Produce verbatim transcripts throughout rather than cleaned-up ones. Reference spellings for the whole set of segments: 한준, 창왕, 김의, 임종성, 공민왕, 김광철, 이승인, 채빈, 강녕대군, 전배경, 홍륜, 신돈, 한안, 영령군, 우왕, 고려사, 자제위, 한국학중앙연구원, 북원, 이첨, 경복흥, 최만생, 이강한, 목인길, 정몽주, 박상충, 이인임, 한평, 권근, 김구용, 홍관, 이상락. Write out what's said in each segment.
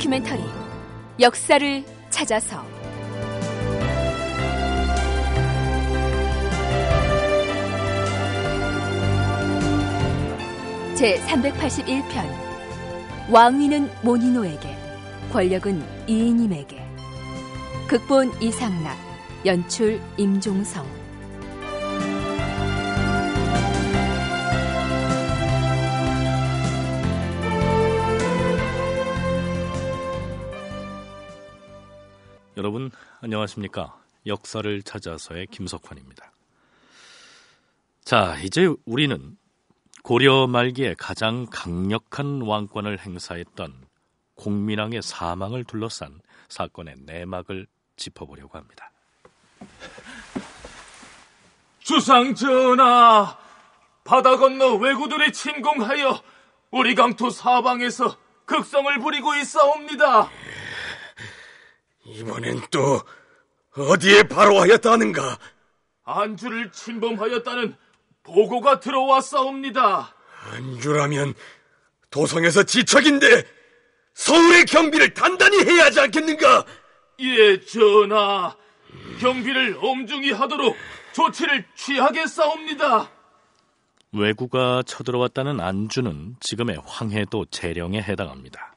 다큐멘터리 역사를 찾아서 제삼백팔십일 편 왕위는 모니노에게, 권력은 이인임에게. 극본 이상락, 연출 임종성. 여러분 안녕하십니까? 역사를 찾아서의 김석환입니다. 자, 이제 우리는 고려 말기에 가장 강력한 왕권을 행사했던 공민왕의 사망을 둘러싼 사건의 내막을 짚어보려고 합니다. 주상 전하, 바다 건너 왜구들이 침공하여 우리 강토 사방에서 극성을 부리고 있사옵니다. 이번엔 또 어디에 바로하였다는가? 안주를 침범하였다는 보고가 들어왔사옵니다. 안주라면 도성에서 지척인데 서울의 경비를 단단히 해야 하지 않겠는가? 예, 전하. 경비를 엄중히 하도록 조치를 취하겠사옵니다. 왜구가 쳐들어왔다는 안주는 지금의 황해도 재령에 해당합니다.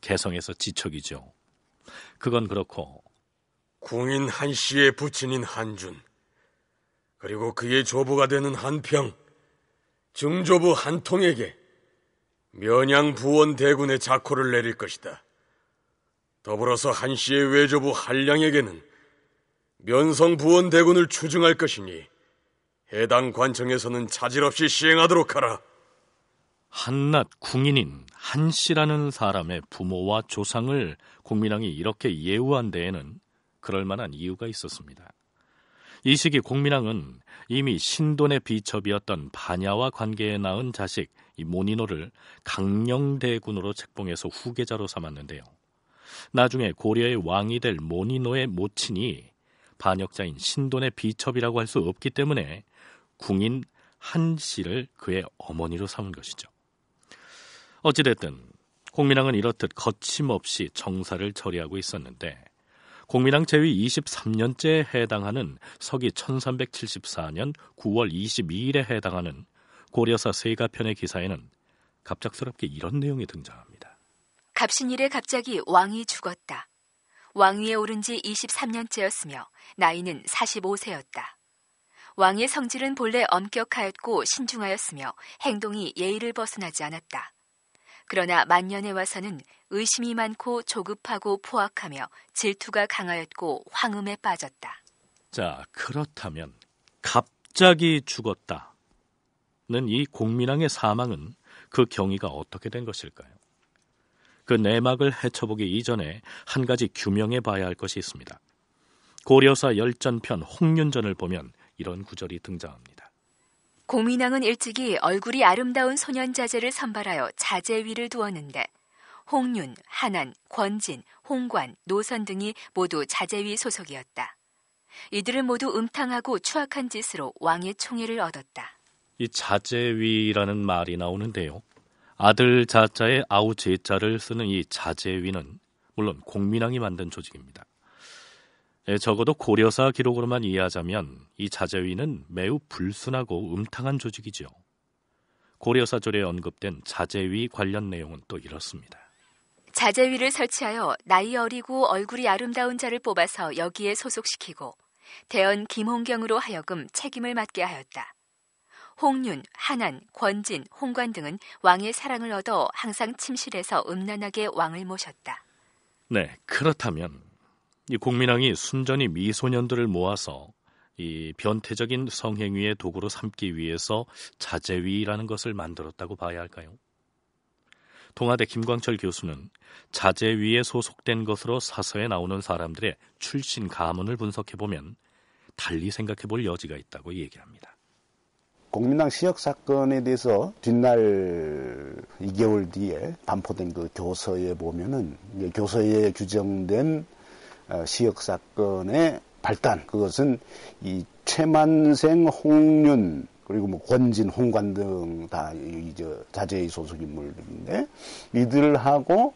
개성에서 지척이죠. 그건 그렇고 궁인 한씨의 부친인 한준, 그리고 그의 조부가 되는 한평, 증조부 한통에게 면양 부원 대군의 자코를 내릴 것이다. 더불어서 한씨의 외조부 한량에게는 면성 부원 대군을 추증할 것이니 해당 관청에서는 차질 없이 시행하도록 하라. 한낱 궁인인 한씨라는 사람의 부모와 조상을 공민왕이 이렇게 예우한 데에는 그럴 만한 이유가 있었습니다. 이 시기 공민왕은 이미 신돈의 비첩이었던 반야와 관계에 낳은 자식 이 모니노를 강녕대군으로 책봉해서 후계자로 삼았는데요. 나중에 고려의 왕이 될 모니노의 모친이 반역자인 신돈의 비첩이라고 할 수 없기 때문에 궁인 한씨를 그의 어머니로 삼은 것이죠. 어찌됐든 공민왕은 이렇듯 거침없이 정사를 처리하고 있었는데 공민왕 재위 이십삼 년째에 해당하는 서기 천삼백칠십사 년 구월 이십이일에 해당하는 고려사 세가편의 기사에는 갑작스럽게 이런 내용이 등장합니다. 갑신일에 갑자기 왕이 죽었다. 왕위에 오른 지 이십삼 년째였으며 나이는 사십오 세였다. 왕의 성질은 본래 엄격하였고 신중하였으며 행동이 예의를 벗어나지 않았다. 그러나 만년에 와서는 의심이 많고 조급하고 포악하며 질투가 강하였고 황음에 빠졌다. 자, 그렇다면 갑자기 죽었다는 이 공민왕의 사망은 그 경위가 어떻게 된 것일까요? 그 내막을 헤쳐보기 이전에 한 가지 규명해 봐야 할 것이 있습니다. 고려사 열전편 홍륜전을 보면 이런 구절이 등장합니다. 공민왕은 일찍이 얼굴이 아름다운 소년 자제를 선발하여 자제위를 두었는데 홍륜, 한안, 권진, 홍관, 노선 등이 모두 자제위 소속이었다. 이들은 모두 음탕하고 추악한 짓으로 왕의 총애를 얻었다. 이 자제위라는 말이 나오는데요. 아들 자자에 아우 제자를 쓰는 이 자제위는 물론 공민왕이 만든 조직입니다. 예, 적어도 고려사 기록으로만 이해하자면 이 자제위는 매우 불순하고 음탕한 조직이죠. 고려사절에 언급된 자제위 관련 내용은 또 이렇습니다. 자제위를 설치하여 나이 어리고 얼굴이 아름다운 자를 뽑아서 여기에 소속시키고 대언 김홍경으로 하여금 책임을 맡게 하였다. 홍륜, 한안, 권진, 홍관 등은 왕의 사랑을 얻어 항상 침실에서 음란하게 왕을 모셨다. 네, 그렇다면 이 공민왕이 순전히 미소년들을 모아서 이 변태적인 성행위의 도구로 삼기 위해서 자제위라는 것을 만들었다고 봐야 할까요? 동아대 김광철 교수는 자제위에 소속된 것으로 사서에 나오는 사람들의 출신 가문을 분석해보면 달리 생각해볼 여지가 있다고 얘기합니다. 공민왕 시역 사건에 대해서 뒷날 이 개월 뒤에 반포된 그 교서에 보면은 교서에 규정된 시역사건의 발단, 그것은 이 최만생, 홍륜, 그리고 뭐 권진, 홍관 등 다 자제위 소속 인물들인데 이들하고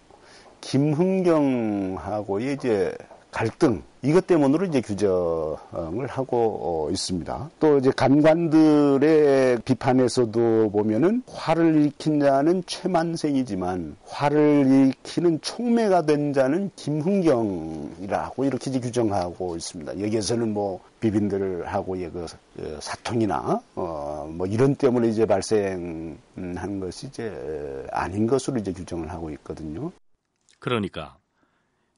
김흥경하고의 이제 갈등, 이것 때문으로 이제 규정을 하고 있습니다. 또 이제 간관들의 비판에서도 보면은 화를 일으킨 자는 최만생이지만 화를 일으키는 촉매가 된 자는 김흥경이라고 이렇게 이제 규정하고 있습니다. 여기에서는 뭐 비빈들하고의 그 사통이나 어 뭐 이런 때문에 이제 발생한 것이 이제 아닌 것으로 이제 규정을 하고 있거든요. 그러니까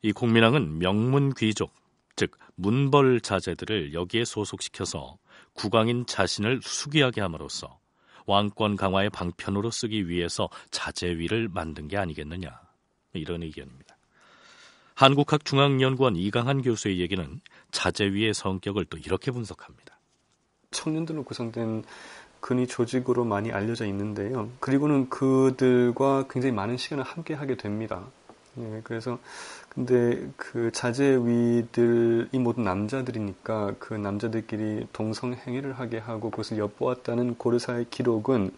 이 공민왕은 명문 귀족, 즉 문벌 자제들을 여기에 소속시켜서 국왕인 자신을 숙위하게 함으로써 왕권 강화의 방편으로 쓰기 위해서 자제위를 만든 게 아니겠느냐, 이런 의견입니다. 한국학중앙연구원 이강한 교수의 얘기는 자제위의 성격을 또 이렇게 분석합니다. 청년들로 구성된 근위 조직으로 많이 알려져 있는데요. 그리고는 그들과 굉장히 많은 시간을 함께하게 됩니다. 예, 그래서 근데 그 자제위들이 모두 남자들이니까 그 남자들끼리 동성행위를 하게 하고 그것을 엿보았다는 고려사의 기록은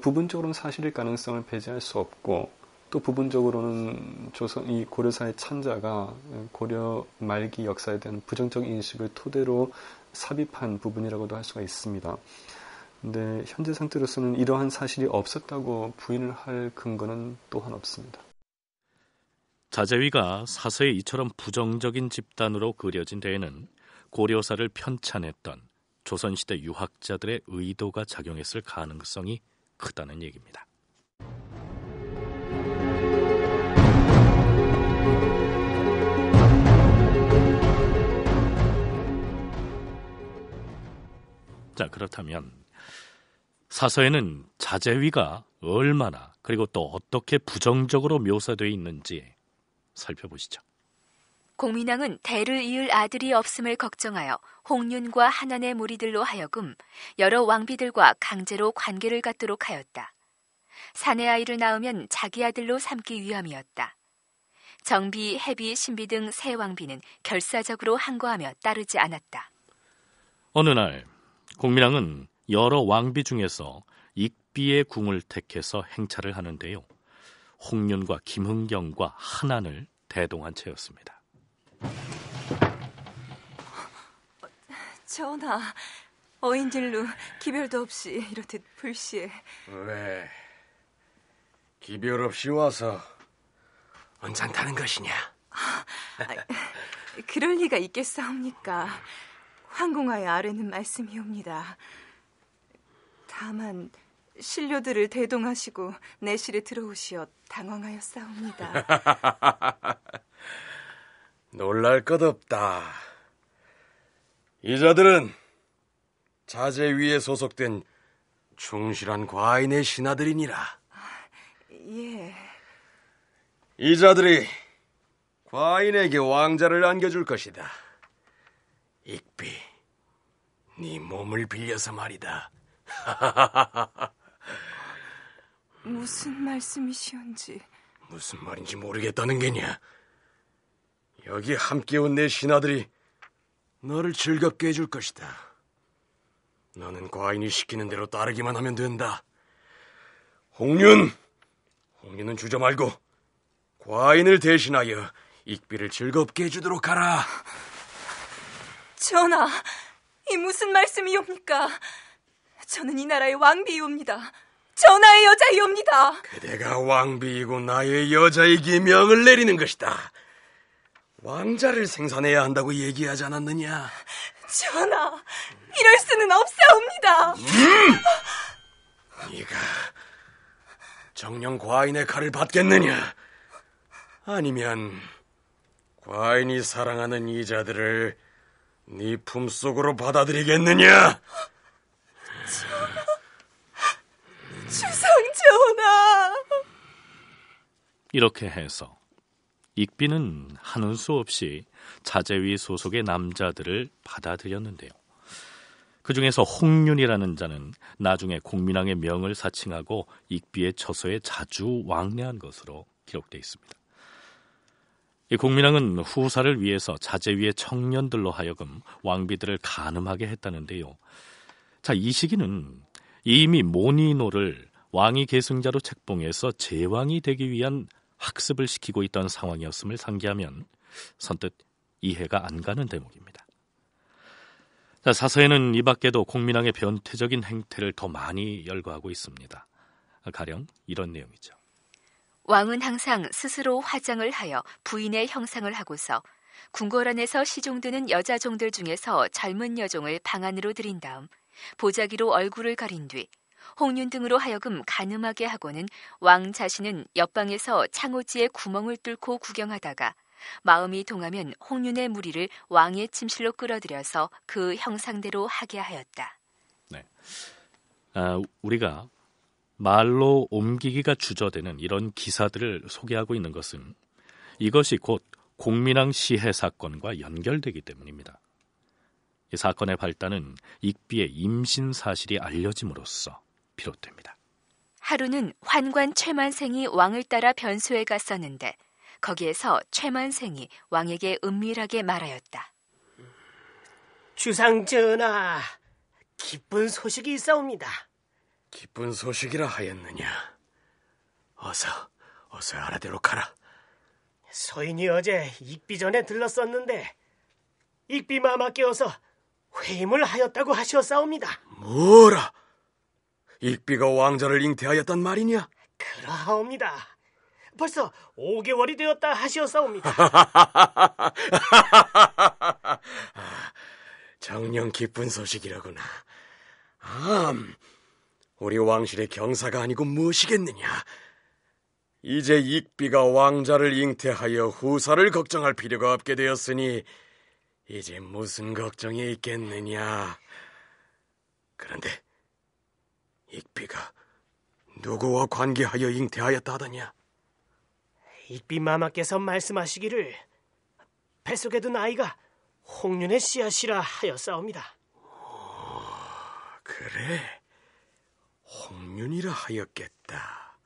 부분적으로는 사실일 가능성을 배제할 수 없고, 또 부분적으로는 조선 이 고려사의 찬자가 고려 말기 역사에 대한 부정적 인식을 토대로 삽입한 부분이라고도 할 수가 있습니다. 근데 현재 상태로서는 이러한 사실이 없었다고 부인을 할 근거는 또한 없습니다. 자제위가 사서에 이처럼 부정적인 집단으로 그려진 데에는 고려사를 편찬했던 조선시대 유학자들의 의도가 작용했을 가능성이 크다는 얘기입니다. 자, 그렇다면 사서에는 자제위가 얼마나 그리고 또 어떻게 부정적으로 묘사되어 있는지 살펴보시죠. 공민왕은 대를 이을 아들이 없음을 걱정하여 홍륜과 한안의 무리들로 하여금 여러 왕비들과 강제로 관계를 갖도록 하였다. 사내 아이를 낳으면 자기 아들로 삼기 위함이었다. 정비, 해비, 신비 등 세 왕비는 결사적으로 항거하며 따르지 않았다. 어느 날 공민왕은 여러 왕비 중에서 익비의 궁을 택해서 행차를 하는데요. 홍륜과 김흥경과 한안을 대동한 채였습니다. 전하, 어인질로 기별도 없이 이렇듯 불시에. 왜 기별 없이 와서 언짢다는 것이냐? 아, 그럴 리가 있겠사옵니까? 황궁하여 아뢰는 말씀이옵니다. 다만 신료들을 대동하시고 내실에 들어오시어 당황하였사옵니다. 놀랄 것 없다. 이자들은 자제위에 소속된 충실한 과인의 신하들이니라. 아, 예. 이자들이 과인에게 왕자를 안겨줄 것이다. 익비, 네 몸을 빌려서 말이다. 무슨 말씀이시온지. 무슨 말인지 모르겠다는 게냐? 여기 함께 온 내 신하들이 너를 즐겁게 해줄 것이다. 너는 과인이 시키는 대로 따르기만 하면 된다. 홍륜! 홍륜은 주저 말고 과인을 대신하여 익비를 즐겁게 해주도록 하라. 전하, 이 무슨 말씀이옵니까? 저는 이 나라의 왕비이옵니다. 전하의 여자이옵니다. 그대가 왕비이고 나의 여자이기에 명을 내리는 것이다. 왕자를 생산해야 한다고 얘기하지 않았느냐? 전하, 이럴 수는 없사옵니다. 음! 네가 정녕 과인의 칼을 받겠느냐? 아니면 과인이 사랑하는 이자들을 네 품속으로 받아들이겠느냐? 전하, 주상 전하. 이렇게 해서 익비는 하는 수 없이 자제위 소속의 남자들을 받아들였는데요. 그 중에서 홍륜이라는 자는 나중에 공민왕의 명을 사칭하고 익비의 처소에 자주 왕래한 것으로 기록되어 있습니다. 이 공민왕은 후사를 위해서 자제위의 청년들로 하여금 왕비들을 가늠하게 했다는데요. 자, 이 시기는 이미 모니노를 왕위 계승자로 책봉해서 제왕이 되기 위한 학습을 시키고 있던 상황이었음을 상기하면 선뜻 이해가 안 가는 대목입니다. 자, 사서에는 이 밖에도 공민왕의 변태적인 행태를 더 많이 열거하고 있습니다. 가령 이런 내용이죠. 왕은 항상 스스로 화장을 하여 부인의 형상을 하고서 궁궐 안에서 시종되는 여자 종들 중에서 젊은 여종을 방 안으로 들인 다음 보자기로 얼굴을 가린 뒤 홍륜 등으로 하여금 가늠하게 하고는 왕 자신은 옆방에서 창호지에 구멍을 뚫고 구경하다가 마음이 동하면 홍륜의 무리를 왕의 침실로 끌어들여서 그 형상대로 하게 하였다. 네, 아, 우리가 말로 옮기기가 주저되는 이런 기사들을 소개하고 있는 것은 이것이 곧 공민왕 시해 사건과 연결되기 때문입니다. 이 사건의 발단은 익비의 임신 사실이 알려짐으로써 비롯됩니다. 하루는 환관 최만생이 왕을 따라 변소에 갔었는데 거기에서 최만생이 왕에게 은밀하게 말하였다. 주상전하, 기쁜 소식이 있사옵니다. 기쁜 소식이라 하였느냐? 어서, 어서 알아대로 가라. 소인이 어제 익비 전에 들렀었는데 익비 마마께서 회임을 하였다고 하셨사옵니다. 뭐라? 익비가 왕자를 잉태하였단 말이냐? 그러하옵니다. 벌써 오 개월이 되었다 하시었사옵니다. 정녕 기쁜 소식이라구나. 암, 우리 왕실의 경사가 아니고 무엇이겠느냐. 이제 익비가 왕자를 잉태하여 후사를 걱정할 필요가 없게 되었으니 이제 무슨 걱정이 있겠느냐. 그런데 익비가 누구와 관계하여 잉태하였다 하더냐? 익비 마마께서 말씀하시기를 뱃속에 든 아이가 홍륜의 씨앗이라 하였사옵니다. 오, 그래, 홍륜이라 하였겠다.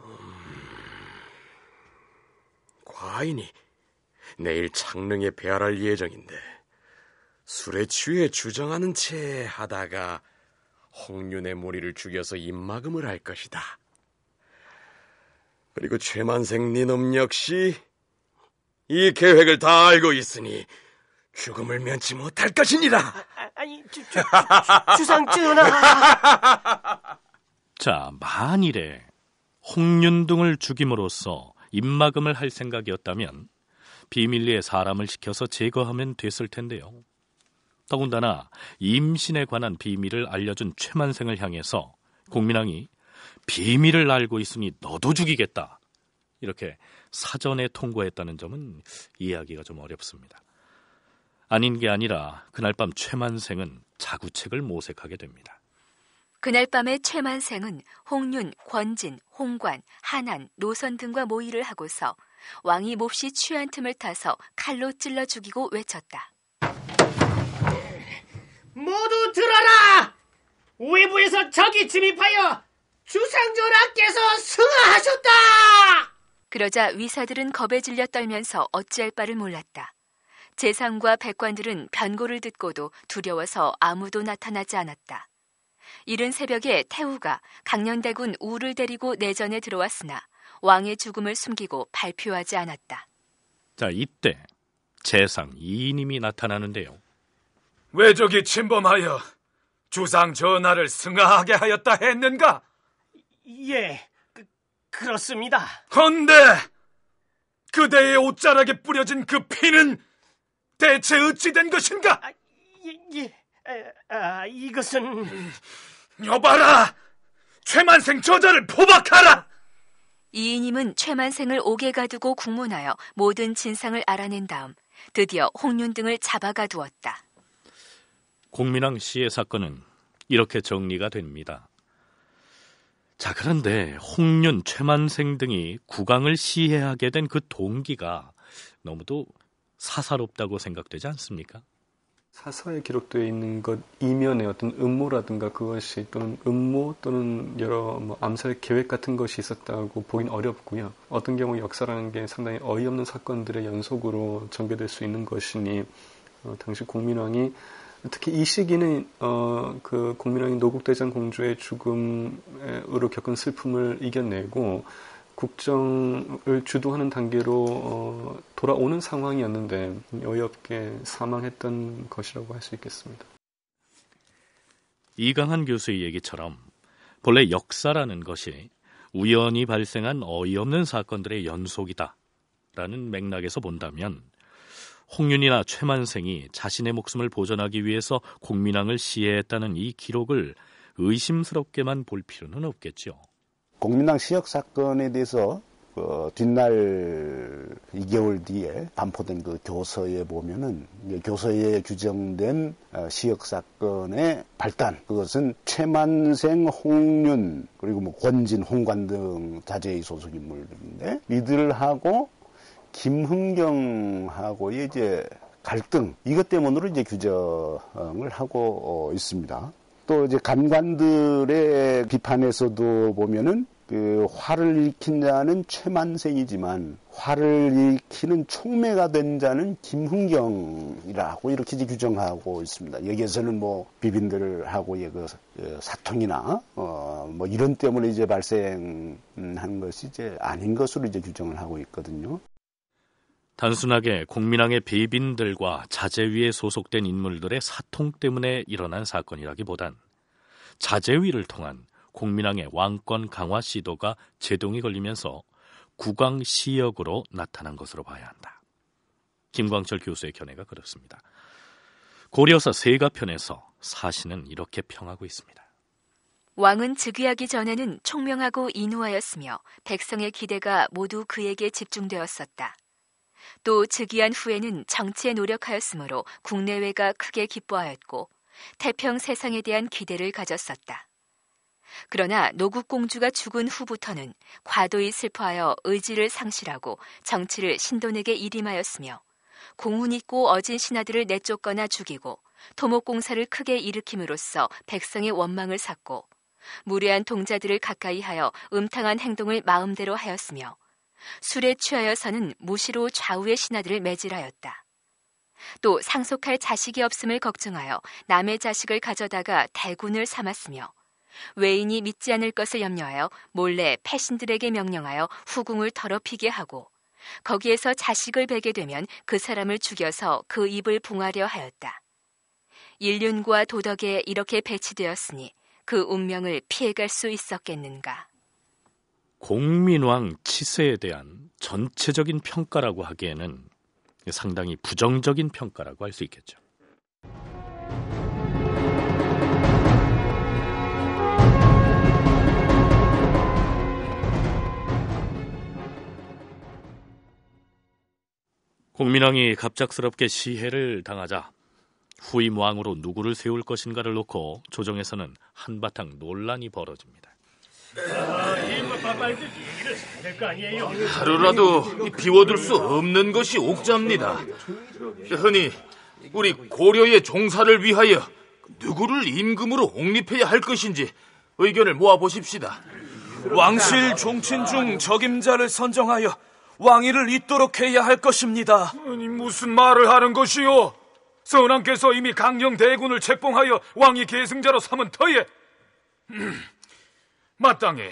음, 과인이 내일 창릉에 배활할 예정인데 술에 취해 주정하는 채 하다가 홍륜의 무리를 죽여서 입막음을 할 것이다. 그리고 최만생 니놈 역시 이 계획을 다 알고 있으니 죽음을 면치 못할 것이니라. 아, 아니, 주, 주, 주, 주상전하. 자, 만일에 홍륜등을 죽임으로써 입막음을 할 생각이었다면 비밀리에 사람을 시켜서 제거하면 됐을 텐데요. 더군다나 임신에 관한 비밀을 알려준 최만생을 향해서 공민왕이 비밀을 알고 있으니 너도 죽이겠다, 이렇게 사전에 통고했다는 점은 이해하기가 좀 어렵습니다. 아닌 게 아니라 그날 밤 최만생은 자구책을 모색하게 됩니다. 그날 밤에 최만생은 홍륜, 권진, 홍관, 한안, 노선 등과 모의를 하고서 왕이 몹시 취한 틈을 타서 칼로 찔러 죽이고 외쳤다. 모두 들어라! 외부에서 적이 침입하여 주상전하께서 승하하셨다! 그러자 위사들은 겁에 질려 떨면서 어찌할 바를 몰랐다. 재상과 백관들은 변고를 듣고도 두려워서 아무도 나타나지 않았다. 이른 새벽에 태우가 강녕대군 우를 데리고 내전에 들어왔으나 왕의 죽음을 숨기고 발표하지 않았다. 자, 이때 재상 이인임이 나타나는데요. 왜적이 침범하여 주상 전하를 승하하게 하였다 했는가? 예, 그, 그렇습니다. 헌데 그대의 옷자락에 뿌려진 그 피는 대체 어찌된 것인가? 아, 예, 예, 아, 이것은... 여봐라! 최만생 저자를 포박하라! 이인임은 최만생을 옥에 가두고 국문하여 모든 진상을 알아낸 다음 드디어 홍륜 등을 잡아가 두었다. 공민왕 시해 사건은 이렇게 정리가 됩니다. 자, 그런데 홍륜, 최만생 등이 국왕을 시해하게 된 그 동기가 너무도 사사롭다고 생각되지 않습니까? 사서에 기록되어 있는 것 이면에 어떤 음모라든가 그것이 또는 음모 또는 여러 뭐 암살 계획 같은 것이 있었다고 보긴 어렵고요. 어떤 경우 역사라는 게 상당히 어이없는 사건들의 연속으로 전개될 수 있는 것이니 어, 당시 공민왕이 특히 이 시기는 어, 그 공민왕이 노국대장 공주의 죽음으로 겪은 슬픔을 이겨내고 국정을 주도하는 단계로 어, 돌아오는 상황이었는데 어이없게 사망했던 것이라고 할 수 있겠습니다. 이강한 교수의 얘기처럼 본래 역사라는 것이 우연히 발생한 어이없는 사건들의 연속이다라는 맥락에서 본다면 홍륜이나 최만생이 자신의 목숨을 보전하기 위해서 공민왕을 시해했다는 이 기록을 의심스럽게만 볼 필요는 없겠죠. 공민왕 시역 사건에 대해서 그 뒷날 이 개월 뒤에 반포된 그 교서에 보면은 교서에 규정된 시역 사건의 발단, 그것은 최만생, 홍륜 그리고 뭐 권진, 홍관 등 자제위 소속 인물들인데 이들하고 김흥경하고의 이제 갈등, 이것 때문으로 이제 규정을 하고 있습니다. 또 이제 간관들의 비판에서도 보면은 그 화를 일으킨 자는 최만생이지만 화를 일으키는 촉매가 된 자는 김흥경이라고 이렇게 이제 규정하고 있습니다. 여기에서는 뭐 비빈들하고의 그 사통이나 어 뭐 이런 때문에 이제 발생한 것이 이제 아닌 것으로 이제 규정을 하고 있거든요. 단순하게 공민왕의 비빈들과 자제위에 소속된 인물들의 사통 때문에 일어난 사건이라기보단 자제위를 통한 공민왕의 왕권 강화 시도가 제동이 걸리면서 국왕 시역으로 나타난 것으로 봐야 한다. 김광철 교수의 견해가 그렇습니다. 고려사 세가편에서 사신은 이렇게 평하고 있습니다. 왕은 즉위하기 전에는 총명하고 인후하였으며 백성의 기대가 모두 그에게 집중되었었다. 또 즉위한 후에는 정치에 노력하였으므로 국내외가 크게 기뻐하였고 태평 세상에 대한 기대를 가졌었다. 그러나 노국공주가 죽은 후부터는 과도히 슬퍼하여 의지를 상실하고 정치를 신돈에게 이임하였으며 공훈 있고 어진 신하들을 내쫓거나 죽이고 토목공사를 크게 일으킴으로써 백성의 원망을 샀고 무례한 동자들을 가까이하여 음탕한 행동을 마음대로 하였으며 술에 취하여서는 무시로 좌우의 신하들을 매질하였다. 또 상속할 자식이 없음을 걱정하여 남의 자식을 가져다가 대군을 삼았으며 외인이 믿지 않을 것을 염려하여 몰래 패신들에게 명령하여 후궁을 더럽히게 하고 거기에서 자식을 베게 되면 그 사람을 죽여서 그 입을 봉하려 하였다. 인륜과 도덕에 이렇게 배치되었으니 그 운명을 피해갈 수 있었겠는가. 공민왕 치세에 대한 전체적인 평가라고 하기에는 상당히 부정적인 평가라고 할 수 있겠죠. 공민왕이 갑작스럽게 시해를 당하자 후임 왕으로 누구를 세울 것인가를 놓고 조정에서는 한바탕 논란이 벌어집니다. 하루라도 비워둘 수 없는 것이 옥자입니다. 흔히 우리 고려의 종사를 위하여 누구를 임금으로 옹립해야 할 것인지 의견을 모아보십시다. 왕실 종친 중 적임자를 선정하여 왕위를 잇도록 해야 할 것입니다. 아니, 무슨 말을 하는 것이요? 선왕께서 이미 강녕대군을 책봉하여 왕위 계승자로 삼은 터에 마땅히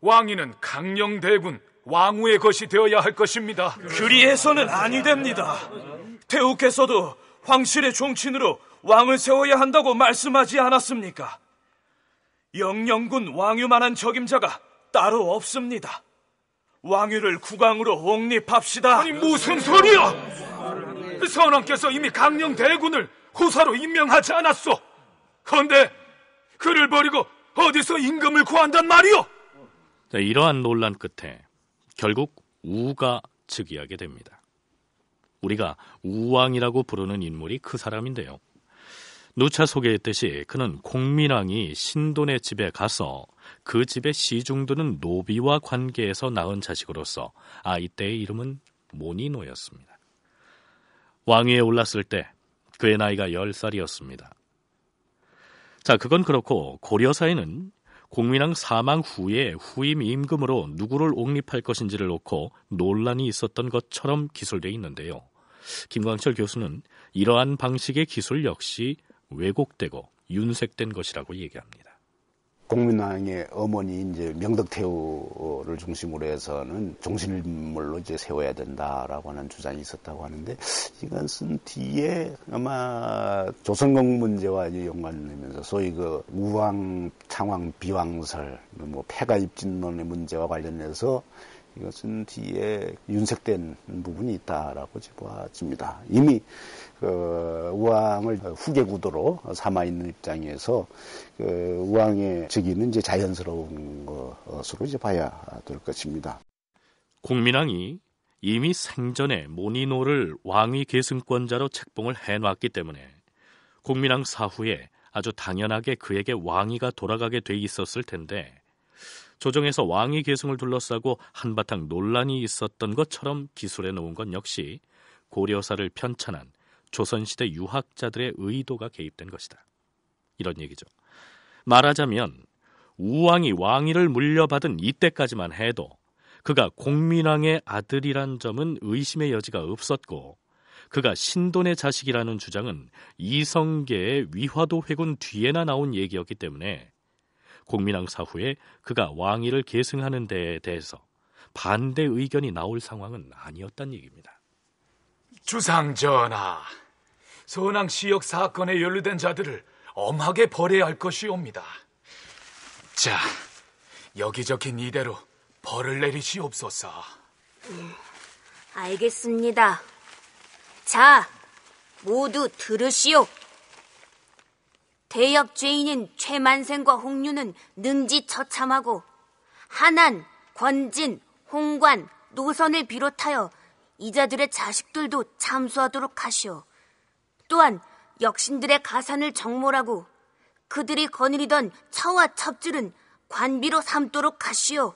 왕위는 강녕대군 왕후의 것이 되어야 할 것입니다. 그리해서는 아니 됩니다. 태우께서도 황실의 종친으로 왕을 세워야 한다고 말씀하지 않았습니까? 영령군 왕유만한 적임자가 따로 없습니다. 왕위를 국왕으로 옹립합시다. 아니 무슨 소리야! 선왕께서 이미 강녕대군을 후사로 임명하지 않았소. 그런데 그를 버리고 어디서 임금을 구한단 말이오? 자, 이러한 논란 끝에 결국 우가 즉위하게 됩니다. 우리가 우왕이라고 부르는 인물이 그 사람인데요. 누차 소개했듯이 그는 공민왕이 신돈의 집에 가서 그 집의 시중도는 노비와 관계에서 낳은 자식으로서 아이 때의 이름은 모니노였습니다. 왕위에 올랐을 때 그의 나이가 열 살이었습니다. 자, 그건 그렇고 고려사에는 공민왕 사망 후에 후임 임금으로 누구를 옹립할 것인지를 놓고 논란이 있었던 것처럼 기술되어 있는데요. 김광철 교수는 이러한 방식의 기술 역시 왜곡되고 윤색된 것이라고 얘기합니다. 공민왕의 어머니 이제 명덕태후를 중심으로 해서는 종신인물로 이제 세워야 된다라고 하는 주장이 있었다고 하는데, 이건 쓴 뒤에 아마 조선국 문제와 이제 연관되면서 소위 그 우왕, 창왕, 비왕설, 뭐 폐가 입진론의 문제와 관련해서 이것은 뒤에 윤색된 부분이 있다라고 보아집니다. 이미 그 우왕을 후계 구도로 삼아 있는 입장에서 그 우왕의 즉위는 이제 자연스러운 것으로 이제 봐야 될 것입니다. 공민왕이 이미 생전에 모니노를 왕위 계승권자로 책봉을 해놨기 때문에 공민왕 사후에 아주 당연하게 그에게 왕위가 돌아가게 돼 있었을 텐데, 조정에서 왕위 계승을 둘러싸고 한바탕 논란이 있었던 것처럼 기술해 놓은 건 역시 고려사를 편찬한 조선시대 유학자들의 의도가 개입된 것이다. 이런 얘기죠. 말하자면 우왕이 왕위를 물려받은 이때까지만 해도 그가 공민왕의 아들이란 점은 의심의 여지가 없었고, 그가 신돈의 자식이라는 주장은 이성계의 위화도 회군 뒤에나 나온 얘기였기 때문에 공민왕 사후에 그가 왕위를 계승하는 데에 대해서 반대 의견이 나올 상황은 아니었단 얘기입니다. 주상전하, 선왕 시역 사건에 연루된 자들을 엄하게 벌해야 할 것이옵니다. 자, 여기 적힌 이대로 벌을 내리시옵소서. 음, 알겠습니다. 자, 모두 들으시오. 대역죄인인 최만생과 홍륜은 능지 처참하고, 한안, 권진, 홍관, 노선을 비롯하여 이자들의 자식들도 참수하도록 하시오. 또한 역신들의 가산을 정몰하고 그들이 거느리던 처와 첩질은 관비로 삼도록 하시오.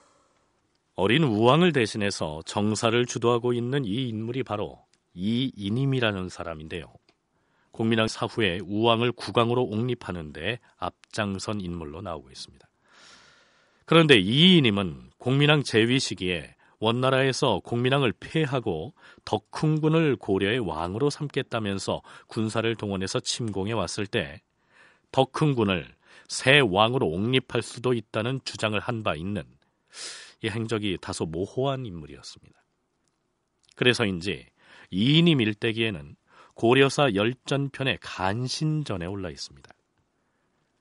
어린 우왕을 대신해서 정사를 주도하고 있는 이 인물이 바로 이인임이라는 사람인데요, 공민왕 사후에 우왕을 국왕으로 옹립하는 데 앞장선 인물로 나오고 있습니다. 그런데 이인임은 공민왕 재위 시기에 원나라에서 공민왕을 폐하고 덕훈군을 고려의 왕으로 삼겠다면서 군사를 동원해서 침공해 왔을 때 덕훈군을 새 왕으로 옹립할 수도 있다는 주장을 한 바 있는, 이 행적이 다소 모호한 인물이었습니다. 그래서인지 이인임 일대기에는 고려사 열전편의 간신전에 올라 있습니다.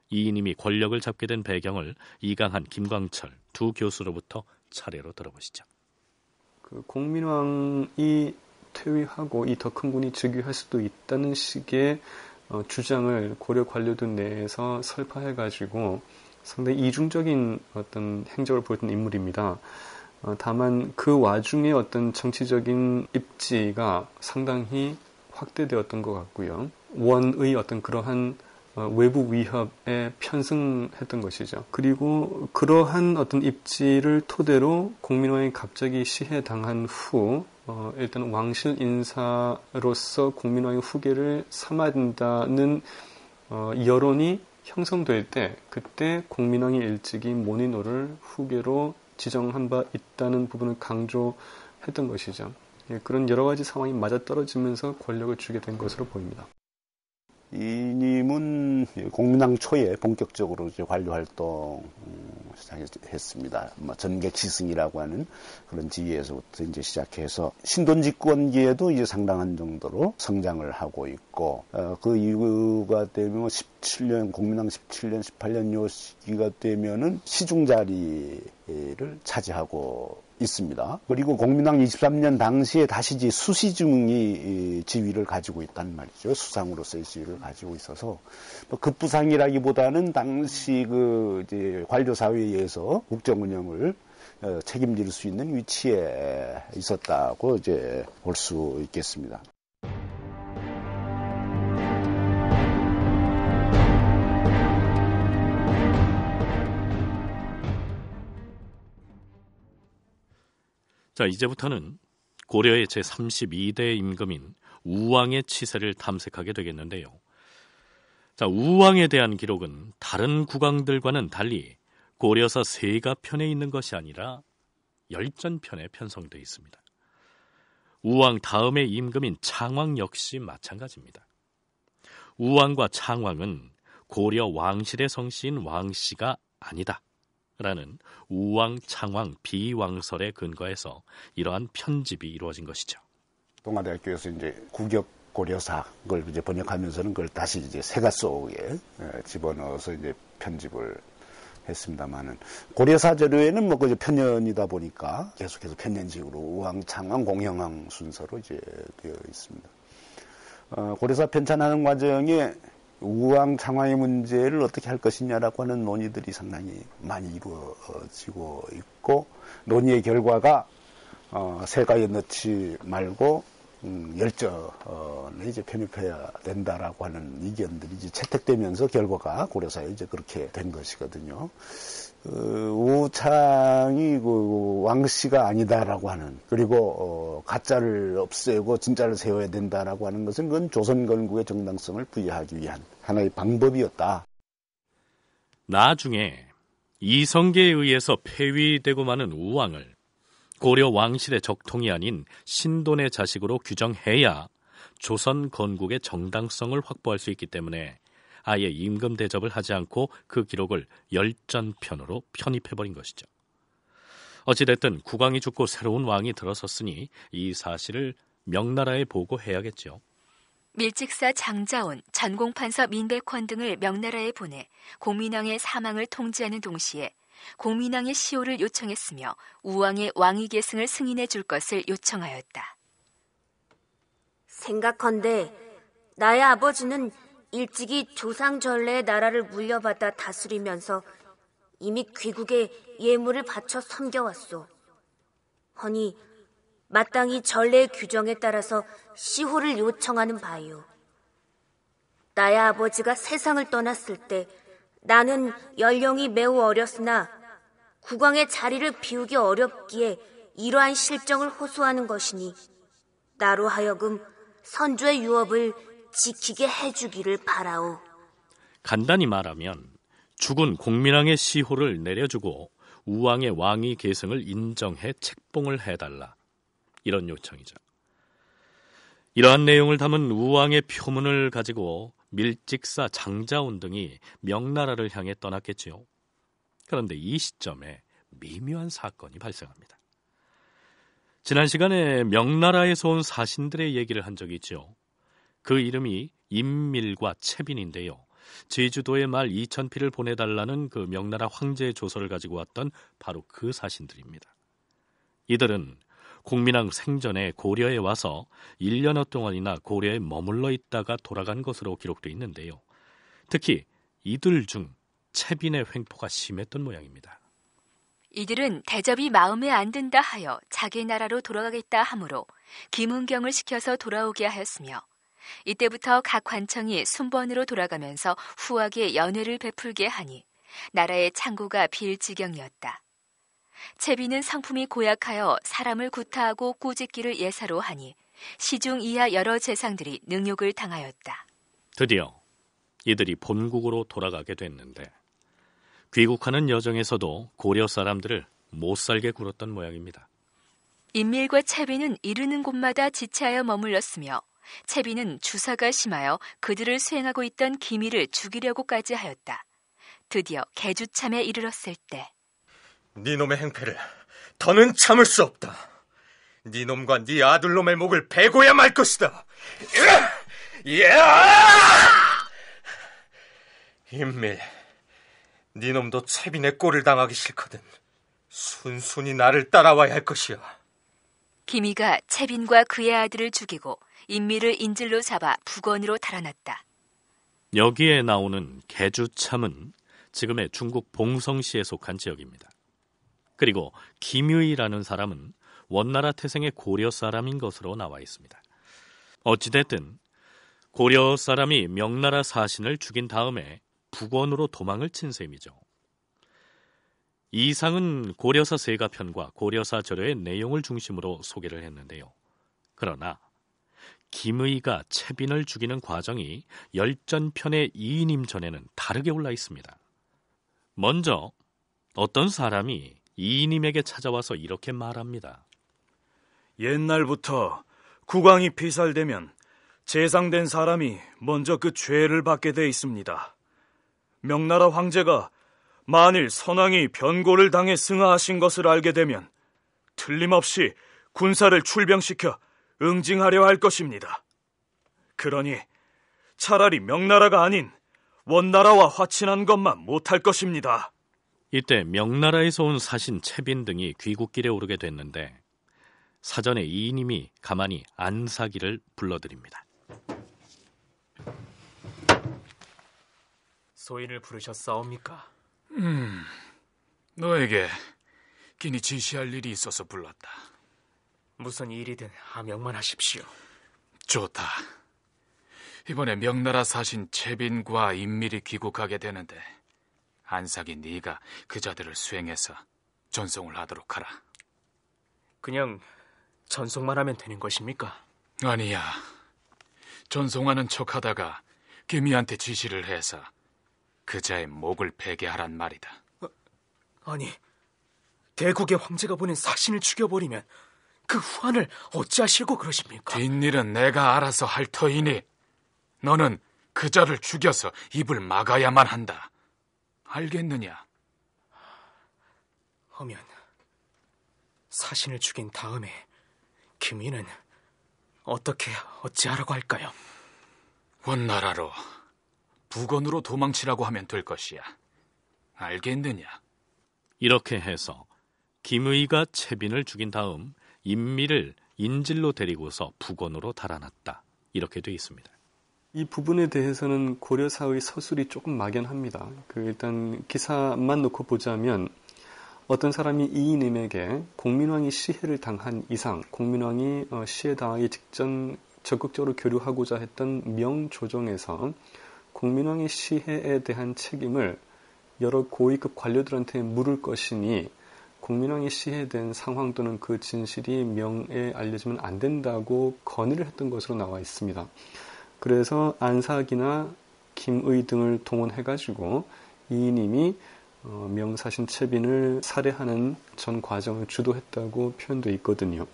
이인임이 권력을 잡게 된 배경을 이강한, 김광철 두 교수로부터 차례로 들어보시죠. 그 공민왕이 퇴위하고 이 덕흥군이 즉위할 수도 있다는 식의 어, 주장을 고려 관료들 내에서 설파해가지고 상당히 이중적인 어떤 행적을 보였던 인물입니다. 어, 다만 그 와중에 어떤 정치적인 입지가 상당히 확대되었던 것 같고요. 원의 어떤 그러한 외부 위협에 편승했던 것이죠. 그리고 그러한 어떤 입지를 토대로 공민왕이 갑자기 시해당한 후 어, 일단 왕실 인사로서 공민왕의 후계를 삼아야 된다는 어, 여론이 형성될 때, 그때 공민왕이 일찍이 모니노를 후계로 지정한 바 있다는 부분을 강조했던 것이죠. 그런 여러 가지 상황이 맞아떨어지면서 권력을 주게 된 것으로 보입니다. 이님은 공민왕 초에 본격적으로 이제 관료 활동 시작했습니다. 전객 지승이라고 하는 그런 지위에서부터 이제 시작해서 신돈 집권기에도 이제 상당한 정도로 성장을 하고 있고, 그 이유가 되면 십칠 년, 공민왕 십칠 년, 십팔 년 요 시기가 되면은 시중 자리를 차지하고 있습니다. 그리고 공민왕 이십삼 년 당시에 다시 이제 수시중이 지위를 가지고 있단 말이죠. 수상으로서의 지위를 가지고 있어서 급부상이라기보다는 당시 그 이제 관료 사회에 의해서 국정 운영을 책임질 수 있는 위치에 있었다고 이제 볼 수 있겠습니다. 자, 이제부터는 고려의 제삼십이 대 임금인 우왕의 치세를 탐색하게 되겠는데요. 자, 우왕에 대한 기록은 다른 국왕들과는 달리 고려사 세가편에 있는 것이 아니라 열전편에 편성되어 있습니다. 우왕 다음의 임금인 창왕 역시 마찬가지입니다. 우왕과 창왕은 고려 왕실의 성씨인 왕씨가 아니다 라는 우왕, 창왕, 비왕설에 근거해서 이러한 편집이 이루어진 것이죠. 동아대학교에서 이제 국역 고려사 그걸 이제 번역하면서는 그걸 다시 이제 새가 속에 집어넣어서 이제 편집을 했습니다만은 고려사 자료에는 뭐 그 편년이다 보니까 계속해서 편년식으로 우왕, 창왕, 공형왕 순서로 이제 되어 있습니다. 어, 고려사 편찬하는 과정에 우왕, 창왕의 문제를 어떻게 할 것이냐라고 하는 논의들이 상당히 많이 이루어지고 있고 논의의 결과가 어, 세가에 넣지 말고 음, 열전을 이제 편입해야 된다라고 하는 의견들이 이제 채택되면서 결과가 고려사에 이제 그렇게 된 것이거든요. 어, 우창이 그 왕씨가 아니다라고 하는 그리고 어, 가짜를 없애고 진짜를 세워야 된다라고 하는 것은 그건 조선 건국의 정당성을 부여하기 위한 하나의 방법이었다. 나중에 이성계에 의해서 폐위되고 마는 우왕을 고려 왕실의 적통이 아닌 신돈의 자식으로 규정해야 조선 건국의 정당성을 확보할 수 있기 때문에 아예 임금 대접을 하지 않고 그 기록을 열전편으로 편입해버린 것이죠. 어찌됐든 국왕이 죽고 새로운 왕이 들어섰으니 이 사실을 명나라에 보고해야겠죠. 밀직사 장자온, 전공판서 민백헌 등을 명나라에 보내 공민왕의 사망을 통지하는 동시에 공민왕의 시호를 요청했으며 우왕의 왕위 계승을 승인해 줄 것을 요청하였다. 생각컨대 나의 아버지는 일찍이 조상 전례의 나라를 물려받아 다스리면서 이미 귀국에 예물을 바쳐 섬겨왔소. 허니 마땅히 전례의 규정에 따라서 시호를 요청하는 바이오. 나의 아버지가 세상을 떠났을 때 나는 연령이 매우 어렸으나 국왕의 자리를 비우기 어렵기에 이러한 실정을 호소하는 것이니 나로 하여금 선조의 유업을 지키게 해주기를 바라오. 간단히 말하면 죽은 공민왕의 시호를 내려주고 우왕의 왕위 계승을 인정해 책봉을 해달라. 이런 요청이죠. 이러한 내용을 담은 우왕의 표문을 가지고 밀직사 장자온 등이 명나라를 향해 떠났겠지요. 그런데 이 시점에 미묘한 사건이 발생합니다. 지난 시간에 명나라에서 온 사신들의 얘기를 한 적이 있죠. 그 이름이 임밀과 채빈인데요. 제주도에 말 이천 피를 보내달라는 그 명나라 황제의 조서를 가지고 왔던 바로 그 사신들입니다. 이들은 공민왕 생전에 고려에 와서 일 년여 동안이나 고려에 머물러 있다가 돌아간 것으로 기록되어 있는데요. 특히 이들 중 채빈의 횡포가 심했던 모양입니다. 이들은 대접이 마음에 안 든다 하여 자기 나라로 돌아가겠다 하므로 김은경을 시켜서 돌아오게 하였으며 이때부터 각 관청이 순번으로 돌아가면서 후하게 연회를 베풀게 하니 나라의 창고가 빌 지경이었다. 채빈은 성품이 고약하여 사람을 구타하고 꾸짖기를 예사로 하니 시중 이하 여러 재상들이 능욕을 당하였다. 드디어 이들이 본국으로 돌아가게 됐는데 귀국하는 여정에서도 고려 사람들을 못살게 굴었던 모양입니다. 인밀과 채빈은 이르는 곳마다 지체하여 머물렀으며 채빈은 주사가 심하여 그들을 수행하고 있던 기밀을 죽이려고까지 하였다. 드디어 개주참에 이르렀을 때 니놈의 행패를 더는 참을 수 없다. 니놈과 네 아들놈의 목을 베고야 말 것이다. 임밀, 니놈도 채빈의 꼴을 당하기 싫거든 순순히 나를 따라와야 할 것이야. 김이가 채빈과 그의 아들을 죽이고 임밀을 인질로 잡아 북원으로 달아났다. 여기에 나오는 개주참은 지금의 중국 봉성시에 속한 지역입니다. 그리고 김유이라는 사람은 원나라 태생의 고려 사람인 것으로 나와 있습니다. 어찌됐든 고려 사람이 명나라 사신을 죽인 다음에 북원으로 도망을 친 셈이죠. 이상은 고려사 세가편과 고려사 절여의 내용을 중심으로 소개를 했는데요. 그러나 김의가 채빈을 죽이는 과정이 열전편의 이인임 전에는 다르게 올라 있습니다. 먼저 어떤 사람이 이인임에게 찾아와서 이렇게 말합니다. 옛날부터 국왕이 피살되면 재상된 사람이 먼저 그 죄를 받게 돼 있습니다. 명나라 황제가 만일 선왕이 변고를 당해 승하하신 것을 알게 되면 틀림없이 군사를 출병시켜 응징하려 할 것입니다. 그러니 차라리 명나라가 아닌 원나라와 화친한 것만 못할 것입니다. 이때 명나라에서 온 사신 채빈 등이 귀국길에 오르게 됐는데 사전에 이인임이 가만히 안사기를 불러드립니다. 소인을 부르셨사옵니까? 음, 너에게 긴히 지시할 일이 있어서 불렀다. 무슨 일이든 하명만 하십시오. 좋다. 이번에 명나라 사신 채빈과 인밀이 귀국하게 되는데 안삭이 네가 그 자들을 수행해서 전송을 하도록 하라. 그냥 전송만 하면 되는 것입니까? 아니야. 전송하는 척하다가 김이한테 지시를 해서 그자의 목을 베게 하란 말이다. 어, 아니, 대국의 황제가 보낸 사신을 죽여버리면 그 후환을 어찌하시고 그러십니까? 뒷일은 내가 알아서 할 터이니 너는 그자를 죽여서 입을 막아야만 한다. 알겠느냐? 하면 사신을 죽인 다음에 김인은 어떻게 어찌하라고 할까요? 원나라로, 북원으로 도망치라고 하면 될 것이야. 알겠느냐? 이렇게 해서 김의가 채빈을 죽인 다음 인미를 인질로 데리고서 북원으로 달아났다. 이렇게 돼 있습니다. 이 부분에 대해서는 고려사의 서술이 조금 막연합니다. 그 일단 기사만 놓고 보자면 어떤 사람이 이인임에게 공민왕이 시해를 당한 이상, 공민왕이 시해 당하기 직전 적극적으로 교류하고자 했던 명조정에서 공민왕의 시해에 대한 책임을 여러 고위급 관료들한테 물을 것이니 공민왕의 시해에 대한 상황 또는 그 진실이 명에 알려지면 안 된다고 건의를 했던 것으로 나와 있습니다. 그래서 안삭이나 김의 등을 동원해가지고 이인임이 명사신 채빈을 살해하는 전 과정을 주도했다고 표현되어 있거든요.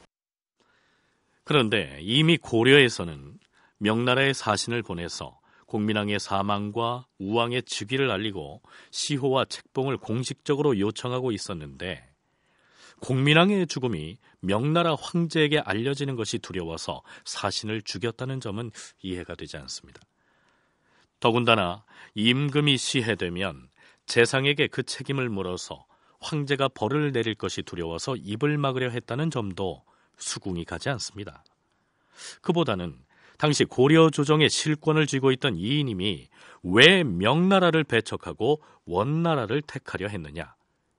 그런데 이미 고려에서는 명나라의 사신을 보내서 공민왕의 사망과 우왕의 즉위를 알리고 시호와 책봉을 공식적으로 요청하고 있었는데 공민왕의 죽음이 명나라 황제에게 알려지는 것이 두려워서 사신을 죽였다는 점은 이해가 되지 않습니다. 더군다나 임금이 시해되면 재상에게 그 책임을 물어서 황제가 벌을 내릴 것이 두려워서 입을 막으려 했다는 점도 수긍이 가지 않습니다. 그보다는 당시 고려 조정의 실권을 쥐고 있던 이인임이 왜 명나라를 배척하고 원나라를 택하려 했느냐,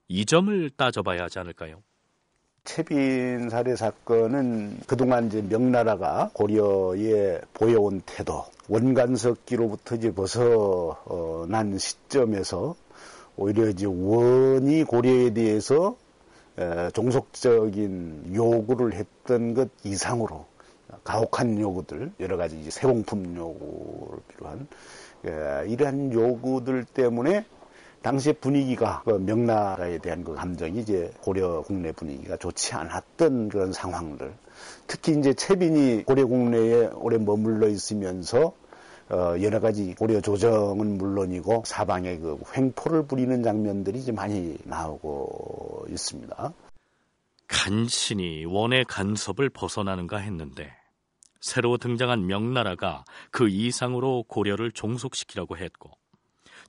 이 점을 따져봐야 하지 않을까요? 채빈 살해 사건은 그동안 이제 명나라가 고려에 보여온 태도, 원간석기로부터 이제 벗어난 시점에서 오히려 이제 원이 고려에 대해서 종속적인 요구를 했던 것 이상으로 가혹한 요구들, 여러 가지 이제 세공품 요구를 필요한 이러한 요구들 때문에 당시의 분위기가 그 명나라에 대한 그 감정이 이제 고려 국내 분위기가 좋지 않았던 그런 상황들, 특히 이제 채빈이 고려 국내에 오래 머물러 있으면서 어 여러 가지 고려 조정은 물론이고 사방에 그 횡포를 부리는 장면들이 이제 많이 나오고 있습니다. 간신히 원의 간섭을 벗어나는가 했는데 새로 등장한 명나라가 그 이상으로 고려를 종속시키려고 했고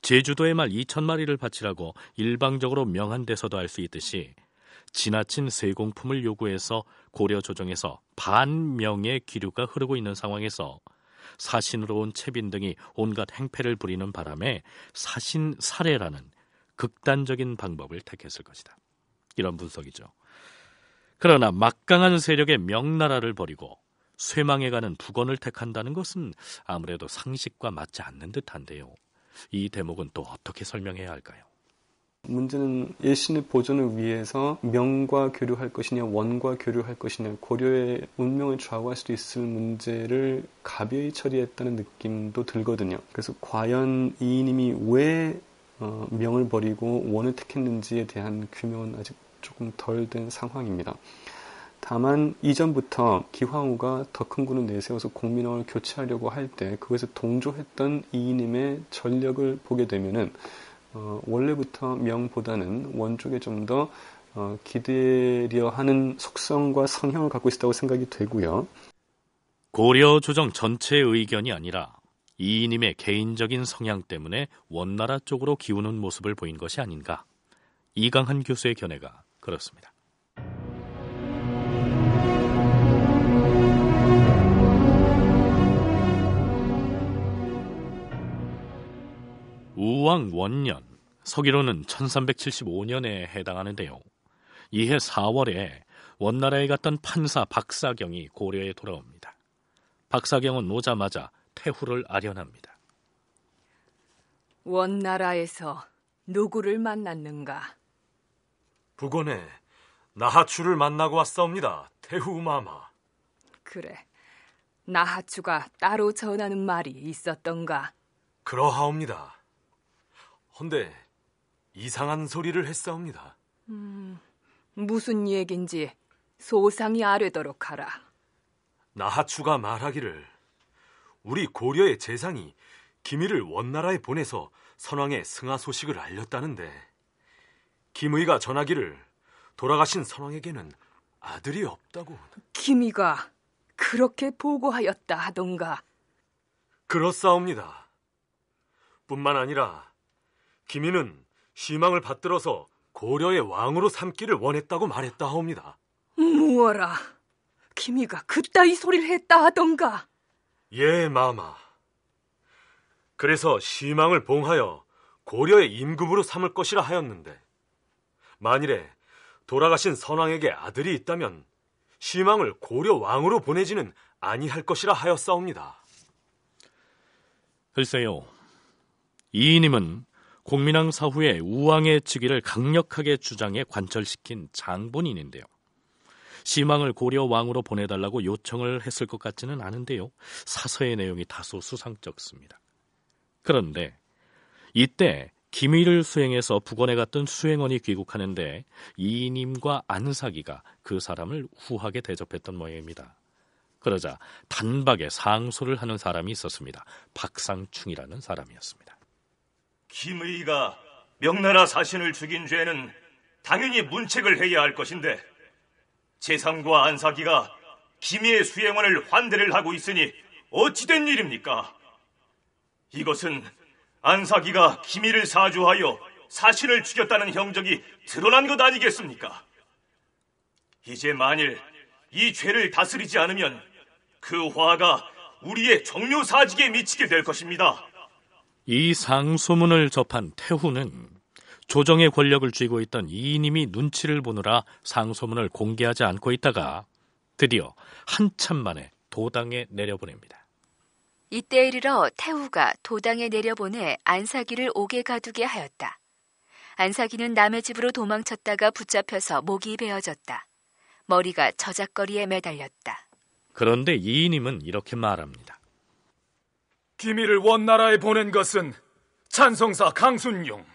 제주도의 말 이천 마리를 바치라고 일방적으로 명한돼서도 알 수 있듯이 지나친 세공품을 요구해서 고려 조정에서 반명의 기류가 흐르고 있는 상황에서 사신으로 온 채빈 등이 온갖 행패를 부리는 바람에 사신 살해라는 극단적인 방법을 택했을 것이다. 이런 분석이죠. 그러나 막강한 세력의 명나라를 버리고 쇠망해가는 북원을 택한다는 것은 아무래도 상식과 맞지 않는 듯한데요. 이 대목은 또 어떻게 설명해야 할까요? 문제는 예신의 보존을 위해서 명과 교류할 것이냐 원과 교류할 것이냐 고려의 운명을 좌우할 수도 있을 문제를 가벼이 처리했다는 느낌도 들거든요. 그래서 과연 이인임이 왜 명을 버리고 원을 택했는지에 대한 규명은 아직 조금 덜 된 상황입니다. 다만 이전부터 기황후가 더 큰 군을 내세워서 공민왕을 교체하려고 할 때 그것에 동조했던 이인임의 전력을 보게 되면은 어, 원래부터 명보다는 원쪽에 좀 더 어, 기대려 하는 속성과 성향을 갖고 있었다고 생각이 되고요. 고려 조정 전체의 의견이 아니라 이인임의 개인적인 성향 때문에 원나라 쪽으로 기우는 모습을 보인 것이 아닌가. 이강한 교수의 견해가 그렇습니다. 우왕 원년, 서기로는 천삼백칠십오 년에 해당하는데요. 이해 사월에 원나라에 갔던 판사 박사경이 고려에 돌아옵니다. 박사경은 오자마자 태후를 아련합니다. 원나라에서 누구를 만났는가? 북원에 나하추를 만나고 왔사옵니다. 태후마마. 그래, 나하추가 따로 전하는 말이 있었던가? 그러하옵니다. 헌데 이상한 소리를 했사옵니다. 음, 무슨 얘긴지 소상히 아뢰도록 하라. 나하추가 말하기를 우리 고려의 재상이 김의를 원나라에 보내서 선왕의 승하 소식을 알렸다는데, 김의가 전하기를 돌아가신 선왕에게는 아들이 없다고. 김의가 그렇게 보고하였다 하던가? 그렇사옵니다. 뿐만 아니라 김의는 시망을 받들어서 고려의 왕으로 삼기를 원했다고 말했다옵니다. 무어라, 김의가 그따위 소리를 했다 하던가? 예, 마마. 그래서 시망을 봉하여 고려의 임금으로 삼을 것이라 하였는데, 만일에 돌아가신 선왕에게 아들이 있다면 시망을 고려 왕으로 보내지는 아니할 것이라 하였사옵니다. 글쎄요, 이인임은 공민왕 사후에 우왕의 즉위를 강력하게 주장해 관철시킨 장본인인데요, 시망을 고려 왕으로 보내달라고 요청을 했을 것 같지는 않은데요, 사서의 내용이 다소 수상쩍습니다. 그런데 이때 기밀을 수행해서 북원에 갔던 수행원이 귀국하는데 이인임과 안사기가 그 사람을 후하게 대접했던 모양입니다. 그러자 단박에 상소를 하는 사람이 있었습니다. 박상충이라는 사람이었습니다. 김의가 명나라 사신을 죽인 죄는 당연히 문책을 해야 할 것인데, 재상과 안사기가 김의의 수행원을 환대를 하고 있으니 어찌된 일입니까? 이것은 안사기가 김의를 사주하여 사신을 죽였다는 형적이 드러난 것 아니겠습니까? 이제 만일 이 죄를 다스리지 않으면 그 화가 우리의 정묘사직에 미치게 될 것입니다. 이 상소문을 접한 태후는 조정의 권력을 쥐고 있던 이인임이 눈치를 보느라 상소문을 공개하지 않고 있다가 드디어 한참 만에 도당에 내려보냅니다. 이때 이르러 태후가 도당에 내려보내 안사기를 옥에 가두게 하였다. 안사기는 남의 집으로 도망쳤다가 붙잡혀서 목이 베어졌다. 머리가 저작거리에 매달렸다. 그런데 이인임은 이렇게 말합니다. 김의를 원나라에 보낸 것은 찬성사 강순용,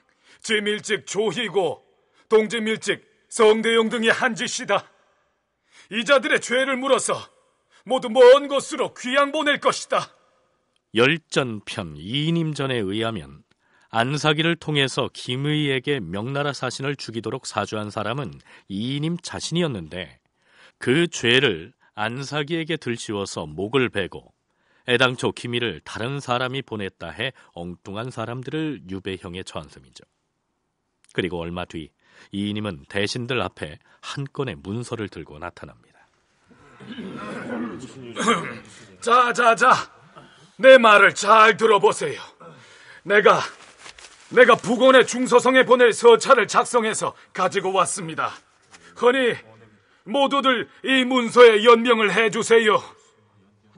제밀직 조희고, 동제밀직 성대용 등의 한 짓이다. 이 자들의 죄를 물어서 모두 먼 곳으로 귀양 보낼 것이다. 열전편 이인임전에 의하면 안사기를 통해서 김의에게 명나라 사신을 죽이도록 사주한 사람은 이인임 자신이었는데, 그 죄를 안사기에게 들씌워서 목을 베고 애당초 김의를 다른 사람이 보냈다 해 엉뚱한 사람들을 유배형에 처한 셈이죠. 그리고 얼마 뒤 이인임은 대신들 앞에 한 건의 문서를 들고 나타납니다. 자자자, 내 말을 잘 들어보세요. 내가 내가 북원의 중서성에 보낼 서찰을 작성해서 가지고 왔습니다. 허니 모두들 이 문서에 연명을 해주세요.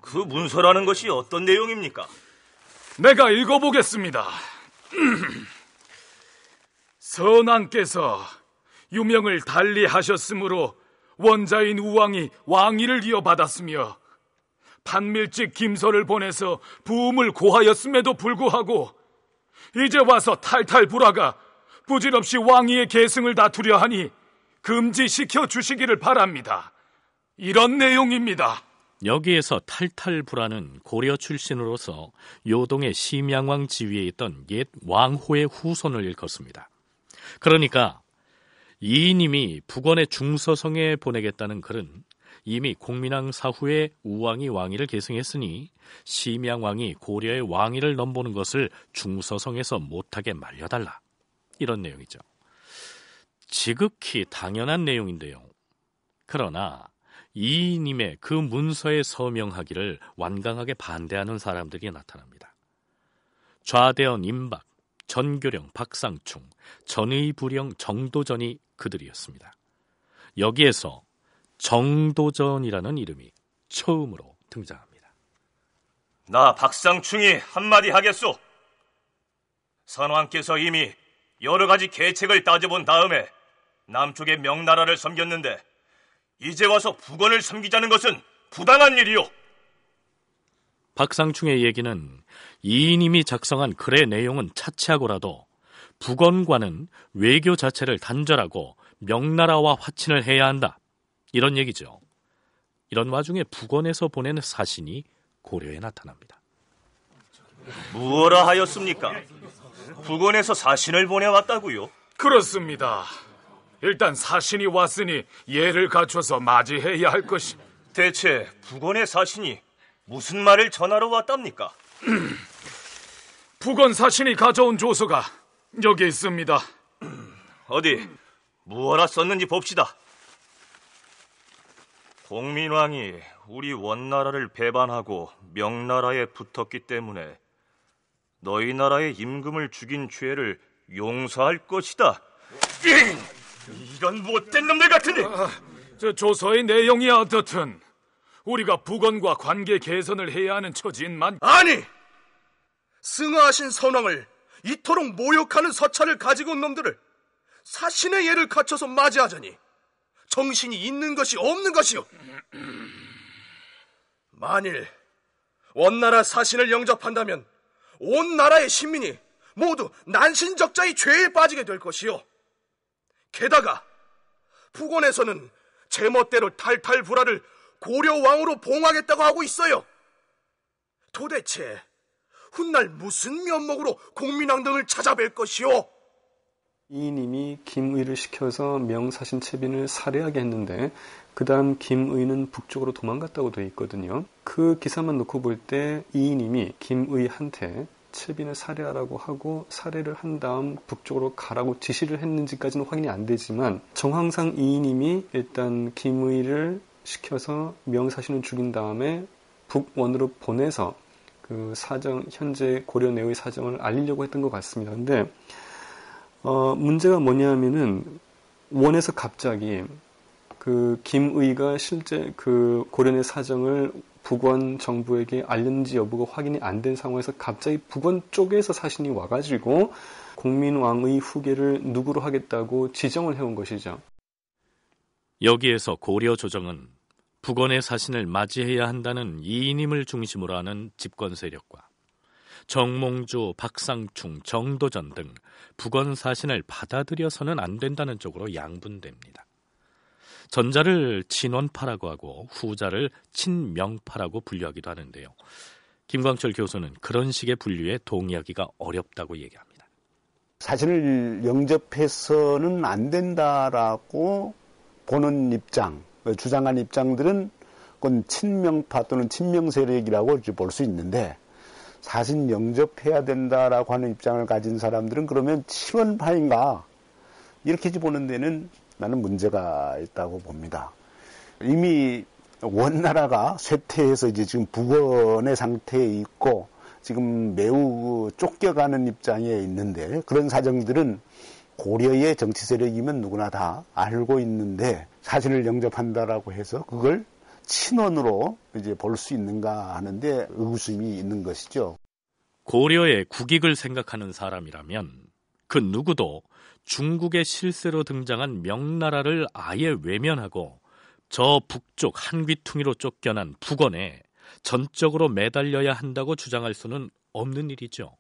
그 문서라는 것이 어떤 내용입니까? 내가 읽어보겠습니다. 선왕께서 유명을 달리하셨으므로 원자인 우왕이 왕위를 이어받았으며, 판밀직 김서를 보내서 부음을 고하였음에도 불구하고 이제 와서 탈탈불화가 부질없이 왕위의 계승을 다투려 하니 금지시켜 주시기를 바랍니다. 이런 내용입니다. 여기에서 탈탈 불하는 고려 출신으로서 요동의 심양왕 지위에 있던 옛 왕호의 후손을 일컫습니다. 그러니까 이인임이 북원의 중서성에 보내겠다는 글은 이미 공민왕 사후에 우왕이 왕위를 계승했으니 심양왕이 고려의 왕위를 넘보는 것을 중서성에서 못하게 말려달라, 이런 내용이죠. 지극히 당연한 내용인데요. 그러나 이인임의 그 문서에 서명하기를 완강하게 반대하는 사람들이 나타납니다. 좌대언 임박, 전교령 박상충, 전의부령 정도전이 그들이었습니다. 여기에서 정도전이라는 이름이 처음으로 등장합니다. 나 박상충이 한마디 하겠소. 선왕께서 이미 여러 가지 계책을 따져본 다음에 남쪽의 명나라를 섬겼는데 이제 와서 북원을 섬기자는 것은 부당한 일이요. 박상충의 얘기는 이인임이 작성한 글의 내용은 차치하고라도 북원과는 외교 자체를 단절하고 명나라와 화친을 해야 한다, 이런 얘기죠. 이런 와중에 북원에서 보낸 사신이 고려에 나타납니다. 무엇라 하였습니까? 북원에서 사신을 보내왔다고요? 그렇습니다. 일단 사신이 왔으니 예를 갖춰서 맞이해야 할 것이. 대체 북원의 사신이 무슨 말을 전하러 왔답니까? 북원 사신이 가져온 조서가 여기 있습니다. 어디 무엇라 썼는지 봅시다. 공민왕이 우리 원나라를 배반하고 명나라에 붙었기 때문에 너희 나라의 임금을 죽인 죄를 용서할 것이다. 이런 못된 놈들 같은데. 아, 저 조서의 내용이 어떻든 우리가 북원과 관계 개선을 해야 하는 처지인만. 아니! 승하하신 선왕을 이토록 모욕하는 서찰을 가지고 온 놈들을 사신의 예를 갖춰서 맞이하자니 정신이 있는 것이 없는 것이요. 만일 원나라 사신을 영접한다면 온 나라의 신민이 모두 난신적자의 죄에 빠지게 될 것이요. 게다가 북원에서는 제멋대로 탈탈불화를 고려왕으로 봉하겠다고 하고 있어요. 도대체 훗날 무슨 면목으로 공민왕 등을 찾아뵐 것이요? 이인임이 김의를 시켜서 명사신 채빈을 살해하게 했는데 그 다음 김의는 북쪽으로 도망갔다고 되어 있거든요. 그 기사만 놓고 볼 때 이인임이 김의한테 채빈을 살해하라고 하고 살해를 한 다음 북쪽으로 가라고 지시를 했는지까지는 확인이 안 되지만 정황상 이인임이 일단 김의를 시켜서 명사신을 죽인 다음에 북원으로 보내서 그 사정, 현재 고려 내의 사정을 알리려고 했던 것 같습니다. 근데 어, 문제가 뭐냐면은 원에서 갑자기 그 김의가 실제 그 고려내 사정을 북원 정부에게 알렸는지 여부가 확인이 안 된 상황에서 갑자기 북원 쪽에서 사신이 와가지고 공민왕의 후계를 누구로 하겠다고 지정을 해온 것이죠. 여기에서 고려 조정은 북원의 사신을 맞이해야 한다는 이인임을 중심으로 하는 집권 세력과 정몽주, 박상충, 정도전 등 북원 사신을 받아들여서는 안 된다는 쪽으로 양분됩니다. 전자를 친원파라고 하고 후자를 친명파라고 분류하기도 하는데요. 김광철 교수는 그런 식의 분류에 동의하기가 어렵다고 얘기합니다. 사신을 영접해서는 안 된다라고 보는 입장, 주장한 입장들은 그건 친명파 또는 친명세력이라고 볼 수 있는데 사신 영접해야 된다라고 하는 입장을 가진 사람들은 그러면 친원파인가? 이렇게 보는 데는 나는 문제가 있다고 봅니다. 이미 원나라가 쇠퇴해서 이제 지금 북원의 상태에 있고 지금 매우 쫓겨가는 입장에 있는데 그런 사정들은 고려의 정치 세력이면 누구나 다 알고 있는데 사신을 영접한다라고 해서 그걸 친원으로 이제 볼 수 있는가 하는데 의구심이 있는 것이죠. 고려의 국익을 생각하는 사람이라면 그 누구도 중국의 실세로 등장한 명나라를 아예 외면하고 저 북쪽 한 귀퉁이로 쫓겨난 북원에 전적으로 매달려야 한다고 주장할 수는 없는 일이죠.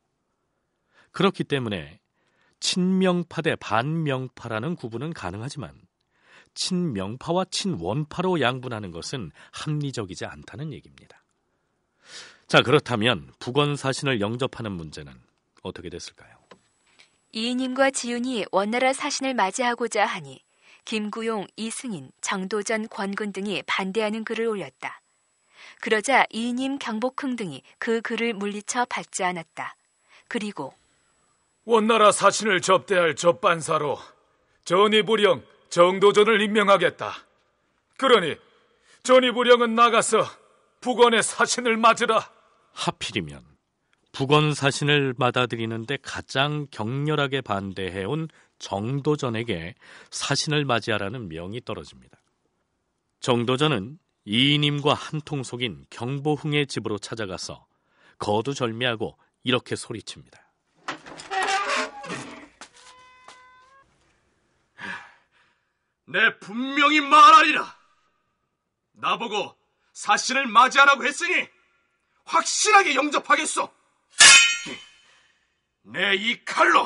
그렇기 때문에 친명파 대 반명파라는 구분은 가능하지만 친명파와 친원파로 양분하는 것은 합리적이지 않다는 얘기입니다. 자, 그렇다면 북원 사신을 영접하는 문제는 어떻게 됐을까요? 이인임과 지윤이 원나라 사신을 맞이하고자 하니 김구용, 이승인, 정도전, 권근 등이 반대하는 글을 올렸다. 그러자 이인임, 경복흥 등이 그 글을 물리쳐 받지 않았다. 그리고 원나라 사신을 접대할 접반사로 전이부령, 정도전을 임명하겠다. 그러니 전이부령은 나가서 북원의 사신을 맞으라. 하필이면 북원 사신을 받아들이는데 가장 격렬하게 반대해온 정도전에게 사신을 맞이하라는 명이 떨어집니다. 정도전은 이인임과 한통속인 경복흥의 집으로 찾아가서 거두절미하고 이렇게 소리칩니다. 내 분명히 말하리라. 나보고 사신을 맞이하라고 했으니 확실하게 영접하겠소. 내 이 칼로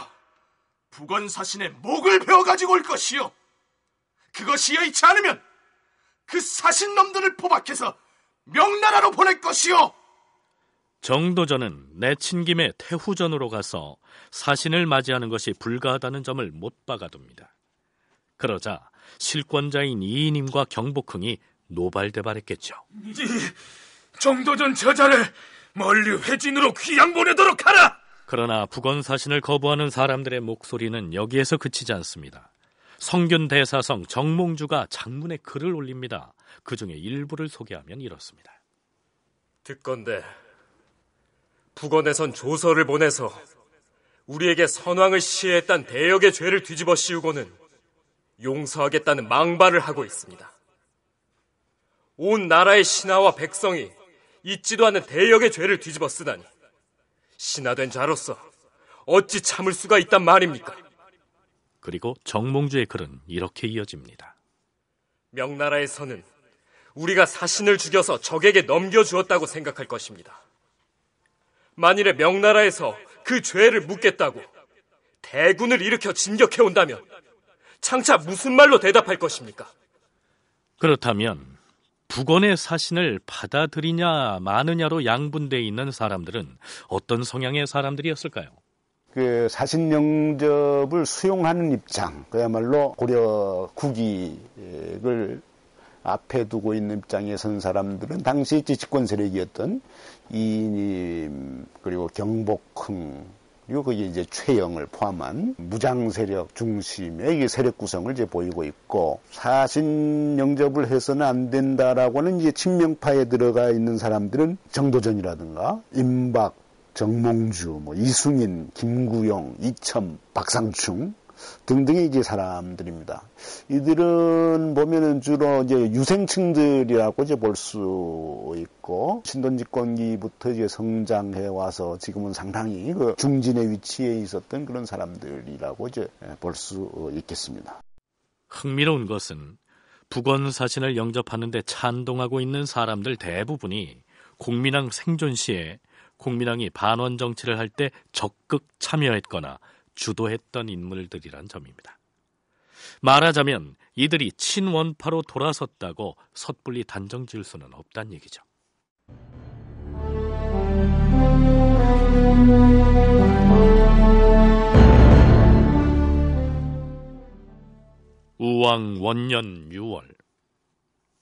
북원 사신의 목을 베어 가지고 올 것이요. 그것이 여의치 않으면 그 사신놈들을 포박해서 명나라로 보낼 것이요. 정도전은 내친김에 태후전으로 가서 사신을 맞이하는 것이 불가하다는 점을 못 박아둡니다. 그러자 실권자인 이인임과 경복흥이 노발대발했겠죠. 정도전 저자를 멀리 회진으로 귀양 보내도록 하라! 그러나 북원 사신을 거부하는 사람들의 목소리는 여기에서 그치지 않습니다. 성균 대사성 정몽주가 장문에 글을 올립니다. 그 중에 일부를 소개하면 이렇습니다. 듣건대 북원에선 조서를 보내서 우리에게 선왕을 시해했던 대역의 죄를 뒤집어 씌우고는 용서하겠다는 망발을 하고 있습니다. 온 나라의 신하와 백성이 잊지도 않은 대역의 죄를 뒤집어 쓰다니 신하된 자로서 어찌 참을 수가 있단 말입니까? 그리고 정몽주의 글은 이렇게 이어집니다. 명나라에서는 우리가 사신을 죽여서 적에게 넘겨주었다고 생각할 것입니다. 만일에 명나라에서 그 죄를 묻겠다고 대군을 일으켜 진격해온다면 장차 무슨 말로 대답할 것입니까? 그렇다면 북원의 사신을 받아들이냐 마느냐로 양분되어 있는 사람들은 어떤 성향의 사람들이었을까요? 그 사신 영접을 수용하는 입장, 그야말로 고려 국익을 앞에 두고 있는 입장에 선 사람들은 당시 집권 세력이었던 이인임, 그리고 경복흥, 그리고 거기에 이제 최영을 포함한 무장 세력 중심의 세력 구성을 이제 보이고 있고, 사신 영접을 해서는 안 된다라고는 이제 친명파에 들어가 있는 사람들은 정도전이라든가 임박, 정몽주, 뭐 이승인, 김구용, 이첨, 박상충 등등의 이제 사람들입니다. 이들은 보면은 주로 이제 유생층들이라고 이제 볼 수 있고, 신돈집권기부터 이제 성장해 와서 지금은 상당히 그 중진의 위치에 있었던 그런 사람들이라고 이제 볼 수 있겠습니다. 흥미로운 것은 북원 사신을 영접하는데 찬동하고 있는 사람들 대부분이 공민왕 생존 시에 공민왕이 반원 정치를 할 때 적극 참여했거나 주도했던 인물들이란 점입니다. 말하자면 이들이 친원파로 돌아섰다고 섣불리 단정 지을 수는 없단 얘기죠. 우왕 원년 유월,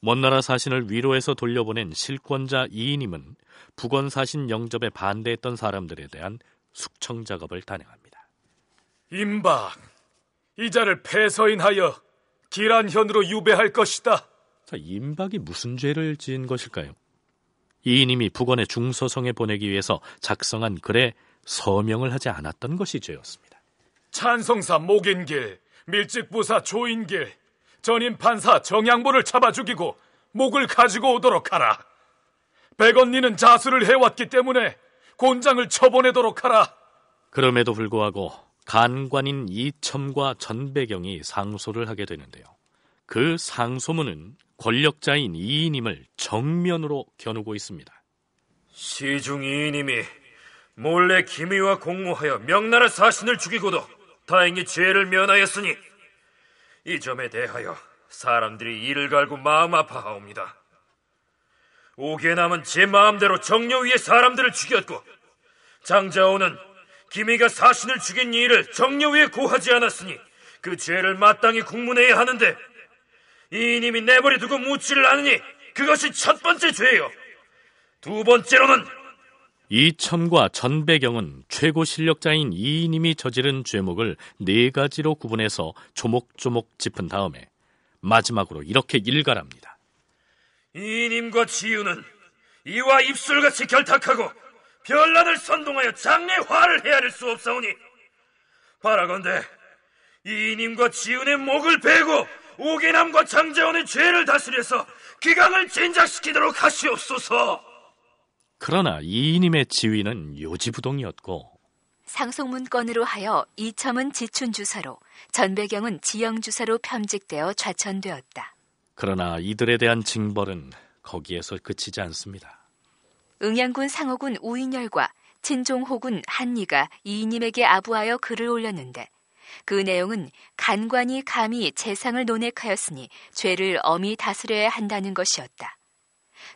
원나라 사신을 위로해서 돌려보낸 실권자 이인임은 북원 사신 영접에 반대했던 사람들에 대한 숙청 작업을 단행합니다. 임박, 이자를 폐서인하여 기란현으로 유배할 것이다. 자, 임박이 무슨 죄를 지은 것일까요? 이인임이 북원의 중서성에 보내기 위해서 작성한 글에 서명을 하지 않았던 것이 죄였습니다. 찬성사 목인길, 밀직부사 조인길, 전임판사 정양보를 잡아 죽이고 목을 가지고 오도록 하라. 백언니는 자수를 해왔기 때문에 곤장을 쳐보내도록 하라. 그럼에도 불구하고 간관인 이첨과 전배경이 상소를 하게 되는데요. 그 상소문은 권력자인 이인임을 정면으로 겨누고 있습니다. 시중 이인임이 몰래 김의와 공모하여 명나라 사신을 죽이고도 다행히 죄를 면하였으니 이 점에 대하여 사람들이 이를 갈고 마음 아파하옵니다. 오기에 남은 제 마음대로 정려 위에 사람들을 죽였고 장자오는 김희가 사신을 죽인 이를 정려 위에 고하지 않았으니 그 죄를 마땅히 국문해야 하는데 이인임이 내버려 두고 묻지를 않으니 그것이 첫 번째 죄요. 두 번째로는 이첨과 전배경은 최고 실력자인 이인임이 저지른 죄목을 네 가지로 구분해서 조목조목 짚은 다음에 마지막으로 이렇게 일갈합니다. 이인임과 지유는 이와 입술같이 결탁하고 변란을 선동하여 장래화를 헤아릴 수 없사오니 바라건대 이인임과 지윤의 목을 베고 오계남과 장재원의 죄를 다스려서 기강을 진작시키도록 하시옵소서. 그러나 이인임의 지위는 요지부동이었고 상속문건으로 하여 이첨은 지춘주사로, 전배경은 지영주사로 편직되어 좌천되었다. 그러나 이들에 대한 징벌은 거기에서 그치지 않습니다. 응양군 상호군 우인열과 친종호군 한리가 이인임에게 아부하여 글을 올렸는데 그 내용은 간관이 감히 재상을 논핵하였으니 죄를 엄히 다스려야 한다는 것이었다.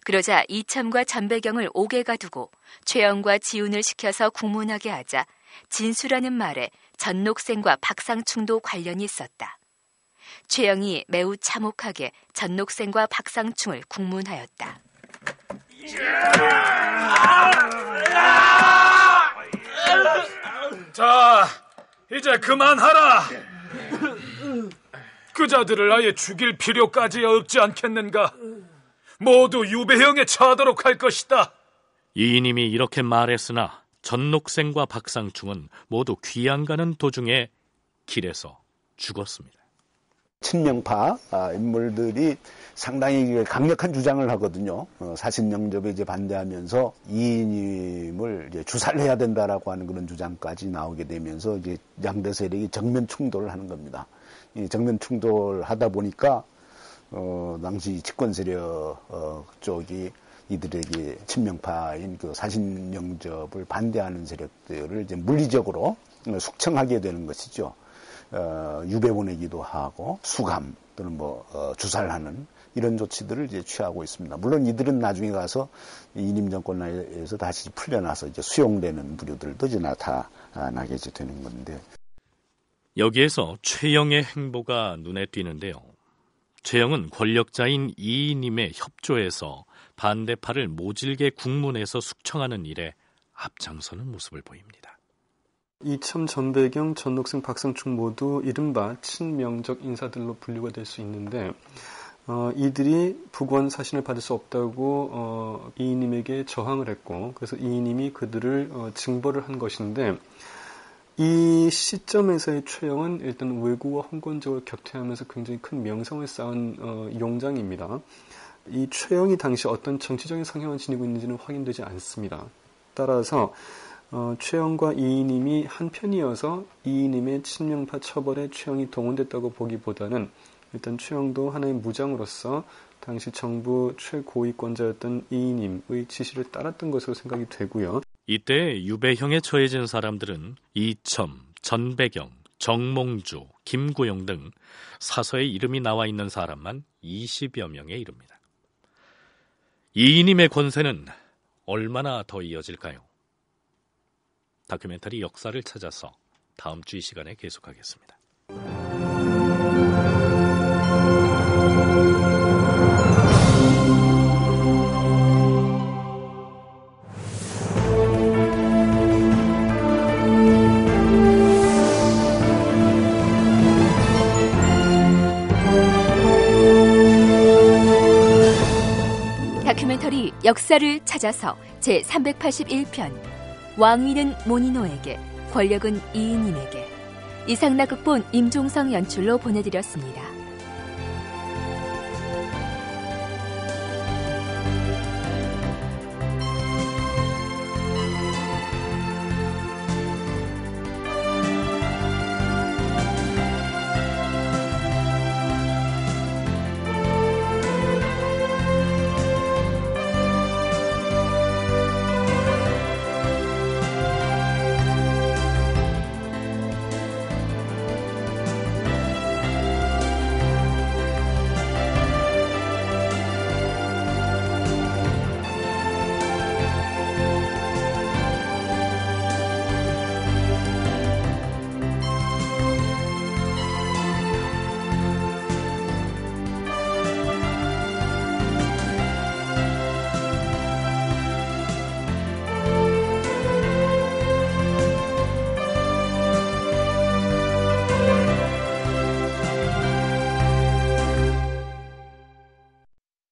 그러자 이첨과 전배경을 옥에가 두고 최영과 지훈을 시켜서 국문하게 하자 진수라는 말에 전녹생과 박상충도 관련이 있었다. 최영이 매우 참혹하게 전녹생과 박상충을 국문하였다. 자, 이제 그만하라. 그자들을 아예 죽일 필요까지 없지 않겠는가? 모두 유배형에 처하도록 할 것이다. 이인임이 이렇게 말했으나 전녹생과 박상충은 모두 귀양 가는 도중에 길에서 죽었습니다. 친명파 인물들이 상당히 강력한 주장을 하거든요. 사신 영접에 이제 반대하면서 이인임을 이제 주사를 해야 된다라고 하는 그런 주장까지 나오게 되면서 이제 양대 세력이 정면 충돌을 하는 겁니다. 이 정면 충돌하다 보니까 어, 당시 집권 세력 어, 쪽이 이들에게 친명파인 그 사신 영접을 반대하는 세력들을 이제 물리적으로 숙청하게 되는 것이죠. 어, 유배 보내기도 하고 수감 또는 뭐 어, 주사를 하는 이런 조치들을 이제 취하고 있습니다. 물론 이들은 나중에 가서 이인임 정권 내에서 다시 풀려나서 이제 수용되는 부류들도 이제 나타나게 이제 되는 건데 여기에서 최영의 행보가 눈에 띄는데요. 최영은 권력자인 이인임의 협조에서 반대파를 모질게 국문해서 숙청하는 일에 앞장서는 모습을 보입니다. 이첨, 전배경, 전녹생, 박상충 모두 이른바 친명적 인사들로 분류가 될 수 있는데 어, 이들이 북원 사신을 받을 수 없다고 어, 이인임에게 저항을 했고 그래서 이인임이 그들을 어, 징벌을 한 것인데 이 시점에서의 최영은 일단 왜구와 홍건적을 격퇴하면서 굉장히 큰 명성을 쌓은 어, 용장입니다. 이 최영이 당시 어떤 정치적인 성향을 지니고 있는지는 확인되지 않습니다. 따라서 어, 최영과 이인임이 한편이어서 이인임의 친명파 처벌에 최영이 동원됐다고 보기보다는 일단 최영도 하나의 무장으로서 당시 정부 최고위권자였던 이인임의 지시를 따랐던 것으로 생각이 되고요. 이때 유배형에 처해진 사람들은 이첨, 전배경, 정몽주, 김구용 등 사서에 이름이 나와 있는 사람만 이십여 명에 이릅니다. 이인임의 권세는 얼마나 더 이어질까요? 다큐멘터리 역사를 찾아서 다음 주 이 시간에 계속하겠습니다. 다큐멘터리 역사를 찾아서 제삼백팔십일 편 왕위는 모니노에게, 권력은 이인임에게 이상락 극본 임종성 연출로 보내드렸습니다.